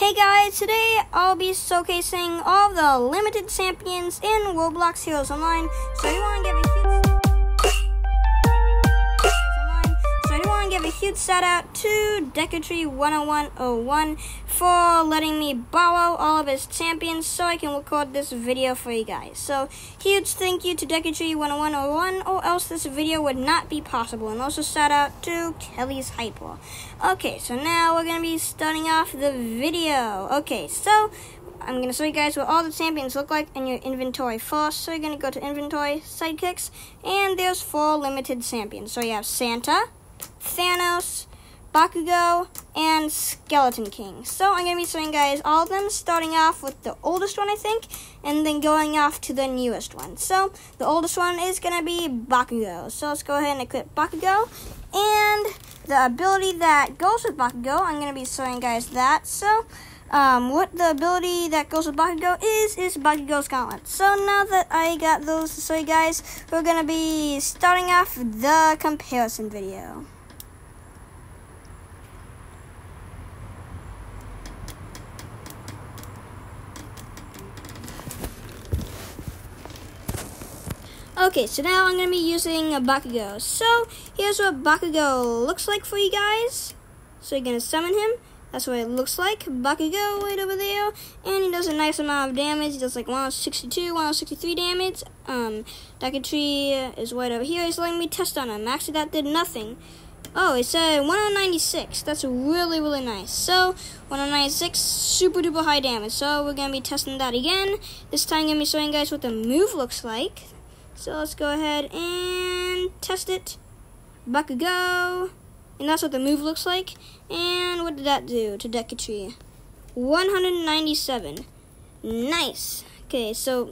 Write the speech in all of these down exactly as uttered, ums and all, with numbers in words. Hey guys, today I'll be showcasing all the limited champions in Roblox Heroes Online. So if you want to give a huge so if you want to give a huge shout out to Dekutree one oh one oh one for letting me borrow all of his champions so I can record this video for you guys. So huge thank you to Dekutree one oh one oh one, or else this video would not be possible. And also shout out to Kelly's Hyper. Okay, so now we're going to be starting off the video. Okay, so I'm going to show you guys what all the champions look like in your inventory first. So you're going to go to inventory, sidekicks, and there's four limited champions. So you have Santa, Thanos, Bakugo, and Skeleton King. So I'm going to be showing you guys all of them, starting off with the oldest one, I think, and then going off to the newest one. So the oldest one is going to be Bakugo. So let's go ahead and equip Bakugo. And the ability that goes with Bakugo, I'm going to be showing you guys that. So um, what the ability that goes with Bakugo is, is Bakugo's Gauntlet. So now that I got those to show you guys, we're going to be starting off the comparison video. Okay, so now I'm going to be using a Bakugo. So here's what Bakugo looks like for you guys. So you're going to summon him. That's what it looks like. Bakugo right over there. And he does a nice amount of damage. He does like one sixty-two, one sixty-three damage. Um, Dekutree is right over here. He's letting me test on him. Actually, that did nothing. Oh, it said one oh nine six. That's really, really nice. So one oh nine six, super duper high damage. So we're going to be testing that again. This time I'm going to be showing you guys what the move looks like. So let's go ahead and test it. Bakugo. And that's what the move looks like. And what did that do to Dekutree? one hundred ninety-seven. Nice. Okay, so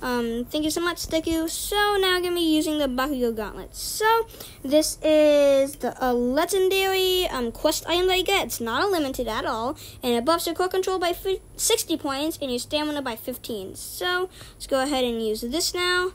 um, thank you so much, Deku. So now I'm going to be using the Bakugo Gauntlet. So this is the a legendary um, quest item that you get. It's not unlimited at all. And it buffs your core control by sixty points and your stamina by fifteen. So let's go ahead and use this now.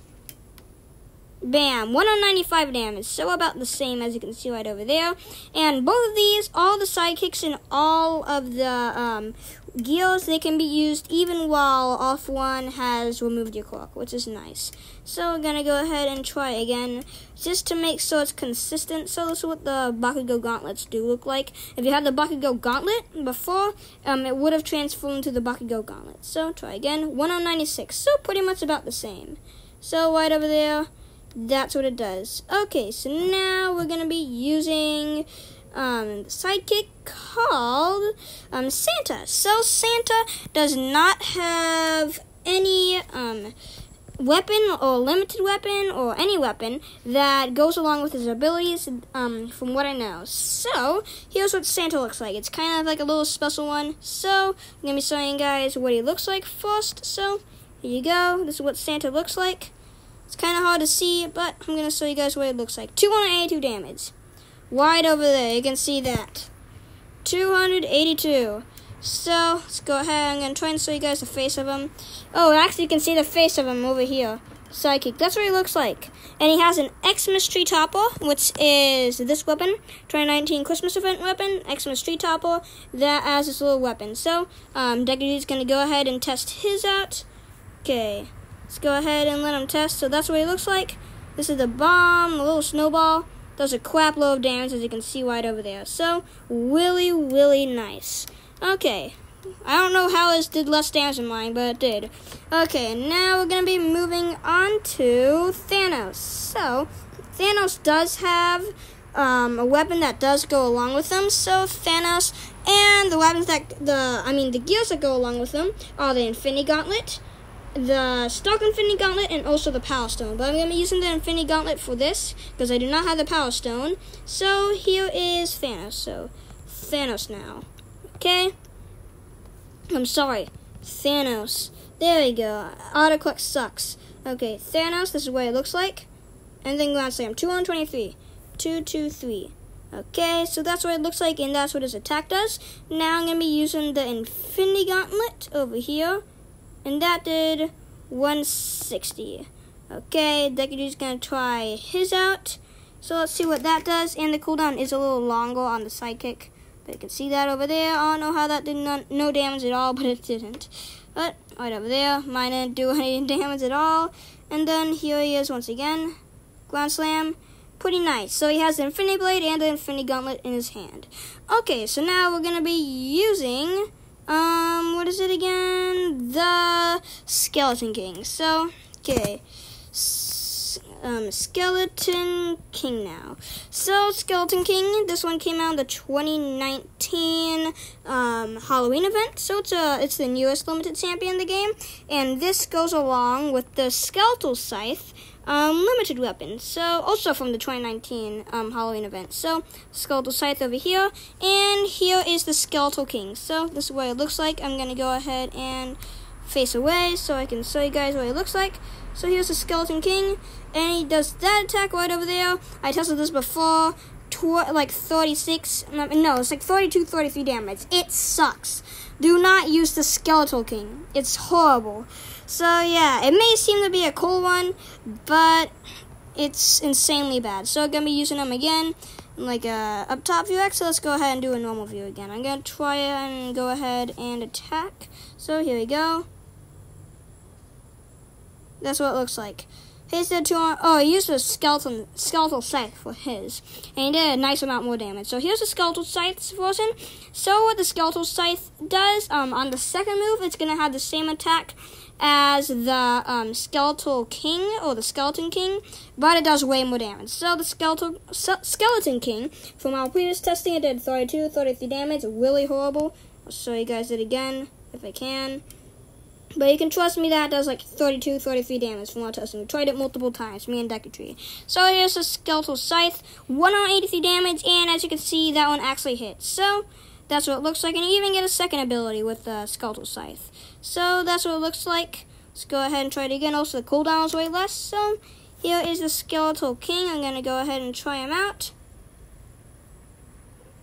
Bam, one oh nine five damage, so about the same as you can see right over there. And both of these, all the sidekicks and all of the um, gears, they can be used even while off one has removed your clock, which is nice. So we're going to go ahead and try again, just to make sure it's consistent. So this is what the Bakugo Gauntlets do look like. If you had the Bakugo Gauntlet before, um, it would have transformed to the Bakugo Gauntlet. So try again, one oh nine six, so pretty much about the same. So right over there. That's what it does. Okay, so now we're going to be using um, sidekick called um, Santa. So Santa does not have any um, weapon or limited weapon or any weapon that goes along with his abilities, um, from what I know. So here's what Santa looks like. It's kind of like a little special one. So I'm going to be showing you guys what he looks like first. So here you go. This is what Santa looks like. It's kind of hard to see, but I'm going to show you guys what it looks like. two hundred eighty-two damage. Right over there. You can see that. two hundred eighty-two. So, let's go ahead. I'm going to try and show you guys the face of him. Oh, actually, you can see the face of him over here. Psychic. That's what he looks like. And he has an X-mas Tree Topper, which is this weapon. twenty nineteen Christmas event weapon. X-mas Tree Topper. That has this little weapon. So, um, Dekutree going to go ahead and test his out. Okay. Let's go ahead and let him test. So that's what he looks like. This is the bomb, a little snowball. Does a crap load of damage, as you can see right over there. So really, really nice. Okay. I don't know how this did less damage than mine, but it did. Okay, now we're going to be moving on to Thanos. So Thanos does have um, a weapon that does go along with them. So Thanos and the weapons that, the I mean, the gears that go along with them are the Infinity Gauntlet, the Stark Infinity Gauntlet, and also the Power Stone. But I'm going to be using the Infinity Gauntlet for this, because I do not have the Power Stone. So here is Thanos. So Thanos now. Okay. I'm sorry. Thanos. There we go. Autocorrect sucks. Okay, Thanos. This is what it looks like. And then Grand Slam. two twenty-three. two two three. Okay, so that's what it looks like, and that's what his attack does. Now I'm going to be using the Infinity Gauntlet over here. And that did one sixty. Okay, Dekutree's gonna try his out. So let's see what that does. And the cooldown is a little longer on the sidekick. But you can see that over there. I don't know how that did not, no damage at all, but it didn't. But right over there, mine didn't do any damage at all. And then here he is once again. Ground slam. Pretty nice. So he has the Infinity Blade and the Infinity Gauntlet in his hand. Okay, so now we're going to be using, um, what is it again? The Skeleton King. So, okay. S um, Skeleton King now. So, Skeleton King, this one came out in the twenty nineteen um, Halloween event. So, it's, a, it's the newest limited champion in the game. And this goes along with the Skeletal Scythe. Um, limited weapons, so also from the twenty nineteen um, Halloween event. So, Skeletal Scythe over here, and here is the Skeletal King. So, this is what it looks like. I'm going to go ahead and face away so I can show you guys what it looks like. So, here's the Skeleton King, and he does that attack right over there. I tested this before, like thirty-six, no, it's like thirty-two, thirty-three damage. It sucks. Do not use the Skeletal King. It's horrible. So, yeah, it may seem to be a cool one, but it's insanely bad. So, I'm going to be using them again, like a up-top view X. So, let's go ahead and do a normal view again. I'm going to try and go ahead and attack. So, here we go. That's what it looks like. His did two on, oh, he used the skeleton, Skeletal Scythe for his, and he did a nice amount more damage. So, here's the Skeletal Scythe's version. So, what the Skeletal Scythe does, um, on the second move, it's going to have the same attack as the um, Skeletal King, or the Skeleton King, but it does way more damage. So the skeletal, Skeleton King, from our previous testing, it did thirty-two, thirty-three damage, really horrible. I'll show you guys it again, if I can. But you can trust me that it does like thirty-two, thirty-three damage from our testing. We tried it multiple times, me and Deku Tree. So here's the Skeletal Scythe, one hundred eighty-three damage, and as you can see, that one actually hits. So that's what it looks like, and you even get a second ability with the uh, Skeletal Scythe. So that's what it looks like. Let's go ahead and try it again. Also, the cooldown is way less. So here is the Skeletal King. I'm going to go ahead and try him out.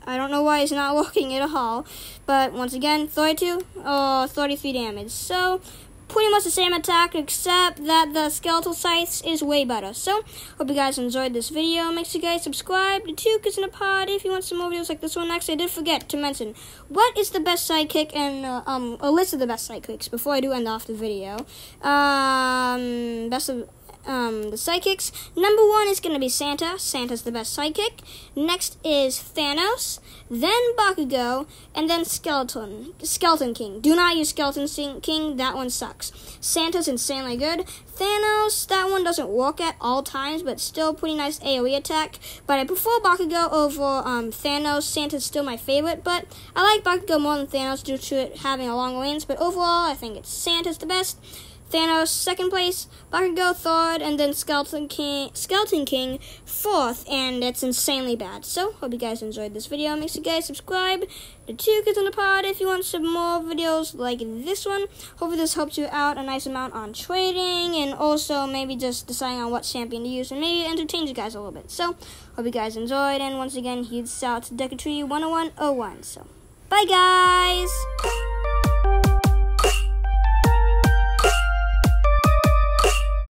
I don't know why he's not working at all. But once again, thirty-two, thirty-three damage. So pretty much the same attack, except that the Skeletal Scythe is way better. So, hope you guys enjoyed this video. Make sure you guys subscribe to two kids in a Pod if you want some more videos like this one. Actually, I did forget to mention, what is the best sidekick and uh, um, a list of the best sidekicks before I do end off the video. Um, best of... Um, the sidekicks. Number one is going to be Santa. Santa's the best sidekick. Next is Thanos, then Bakugo, and then Skeleton Skeleton King. Do not use Skeleton King. That one sucks. Santa's insanely good. Thanos, that one doesn't work at all times, but still pretty nice AoE attack. But I prefer Bakugo over um, Thanos. Santa's still my favorite, but I like Bakugo more than Thanos due to it having a long range. But overall, I think it's Santa's the best. Thanos, second place, Bakugo, third, and then Skeleton King, Skeleton King, fourth, and that's insanely bad. So, hope you guys enjoyed this video. Make sure you guys subscribe to two kids in a Pod if you want some more videos like this one. Hopefully this helps you out a nice amount on trading, and also maybe just deciding on what champion to use, and maybe entertain you guys a little bit. So, hope you guys enjoyed, and once again, huge shout out to Dekutree one oh one oh one. So, bye guys!